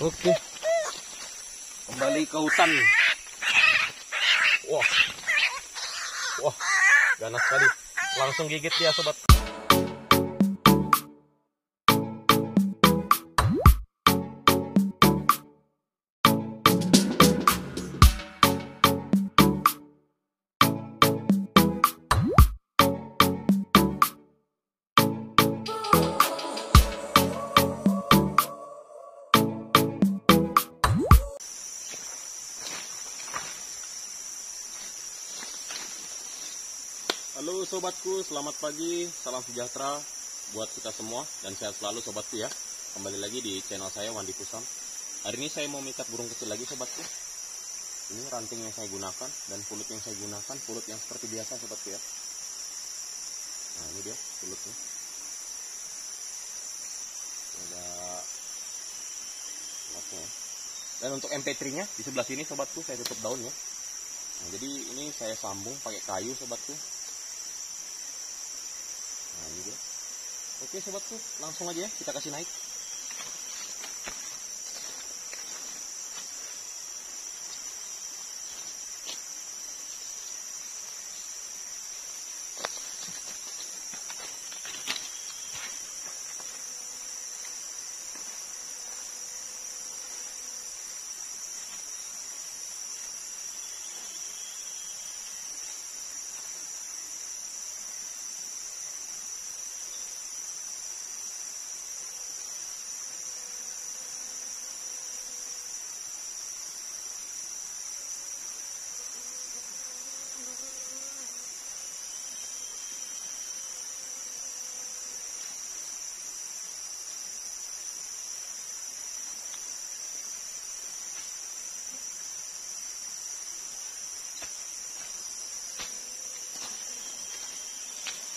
Oke, kembali ke hutan. Wah, wah, ganas sekali. Langsung gigit dia, sobat. Halo sobatku, selamat pagi, salam sejahtera buat kita semua dan sehat selalu sobatku ya. Kembali lagi di channel saya Wandi Pusam. Hari ini saya mau mikat burung kecil lagi sobatku. Ini ranting yang saya gunakan dan pulut yang saya gunakan, pulut yang seperti biasa sobatku ya. Nah ini dia pulutnya. Ada ya. Dan untuk MP3-nya di sebelah sini sobatku saya tutup daunnya. Nah, jadi ini saya sambung pakai kayu sobatku. Nah, ini dia. Oke sobatku, langsung aja ya, kita kasih naik.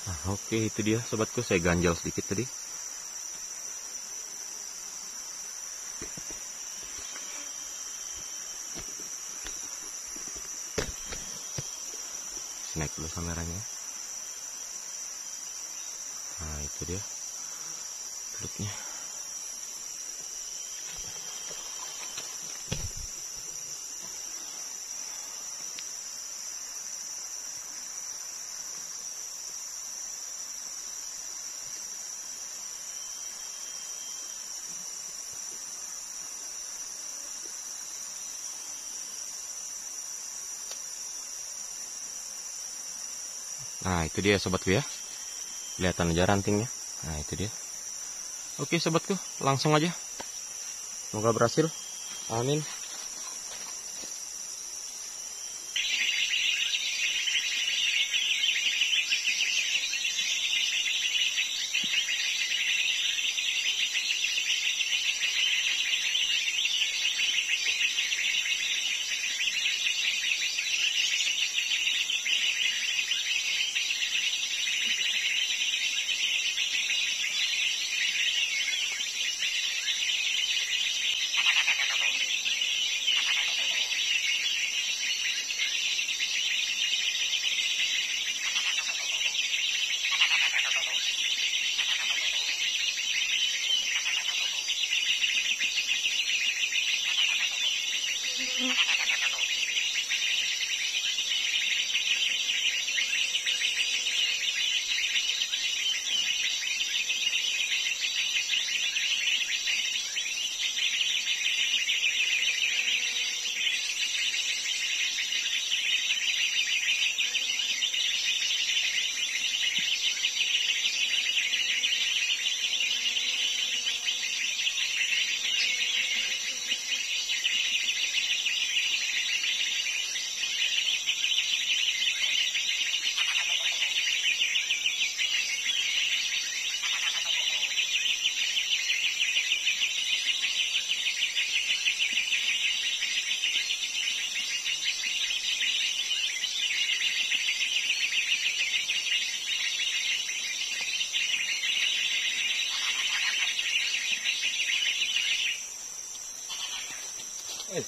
Nah, oke, itu dia sobatku, saya ganjal sedikit tadi. Naik dulu kameranya. Nah, itu dia pelutnya. Nah itu dia sobatku ya, kelihatan aja rantingnya. Nah itu dia. Oke sobatku, langsung aja. Semoga berhasil. Amin.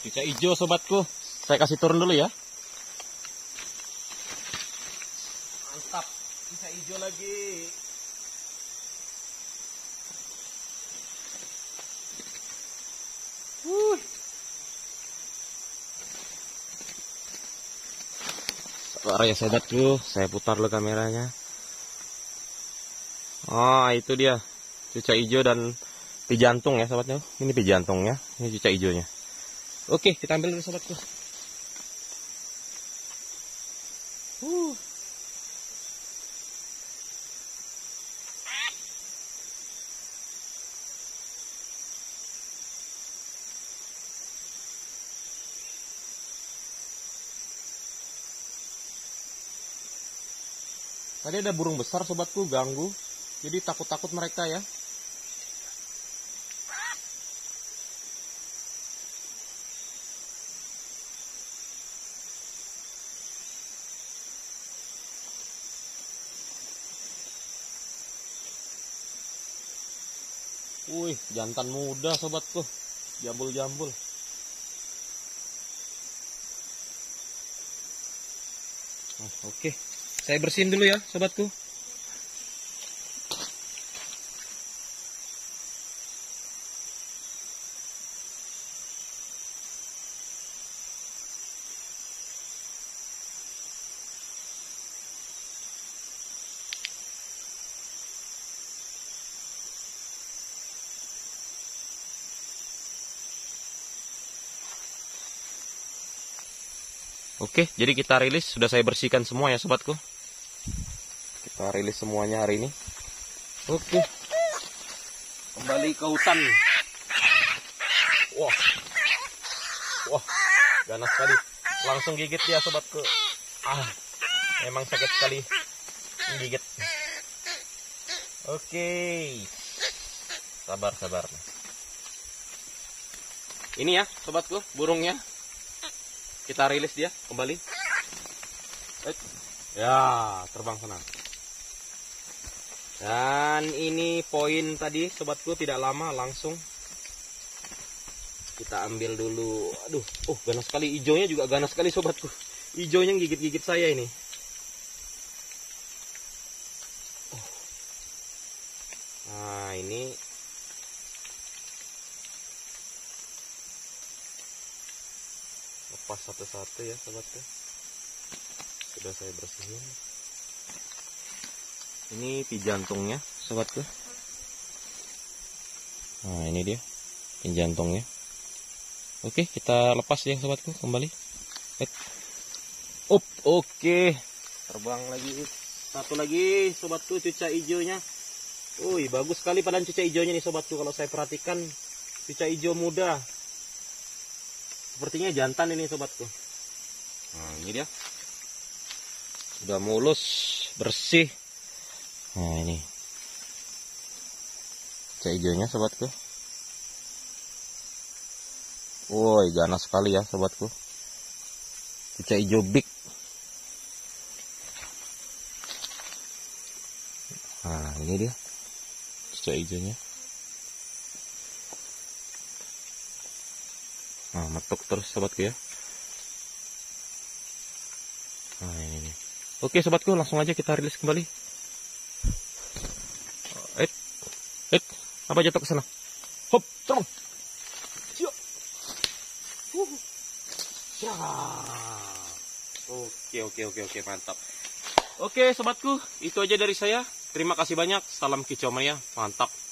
Cucak ijo sobatku, saya kasih turun dulu ya. Mantap, cucak ijo lagi. Suara ya sedap tuh, saya putar lo kameranya. Oh, itu dia cucak ijo dan pi jantung ya sahabatnya. Ini pi jantungnya, ini cucak ijonya. Oke, kita ambil dulu sahabatku. Tadi ada burung besar sobatku ganggu, jadi takut-takut mereka ya. Wih, jantan muda sobatku, jambul-jambul. Oh, oke. Saya bersihin dulu ya, sobatku. Oke, jadi kita rilis. Sudah saya bersihkan semua ya, sobatku. Kita rilis semuanya hari ini. Oke, kembali ke hutan. Wah, wah, ganas sekali. Langsung gigit ya sobatku. Ah, memang sakit sekali gigit. Oke, sabar. Ini ya sobatku burungnya. Kita rilis dia kembali. Ya, terbang senang. Dan ini poin tadi sobatku, tidak lama langsung kita ambil dulu. Aduh, oh ganas sekali, hijaunya juga ganas sekali sobatku. Hijaunya gigit-gigit saya ini. Oh. Nah, ini lepas satu-satu ya sobatku. Sudah saya bersihin. Ini pi jantungnya, sobatku. Nah, ini dia pi jantungnya. Oke, kita lepas ya, sobatku, kembali. Up, oke. Terbang lagi. Satu lagi, sobatku, cucak ijonya. Wih, bagus sekali padahal cucak ijonya nih, sobatku. Kalau saya perhatikan, cucak ijo muda. Sepertinya jantan ini, sobatku. Nah, ini dia. Sudah mulus, bersih. Nah, ini cucak ijonya sobatku. Woi, ganas sekali ya sobatku. Cucak ijo big. Nah, ini dia cucak ijonya. Nah, metuk terus sobatku ya. Nah, ini dia. Oke sobatku, langsung aja kita rilis kembali. Apa jatuh ke sana? Hop, terbang. Oke, mantap. Oke sobatku, itu aja dari saya. Terima kasih banyak. Salam kicau mania, mantap.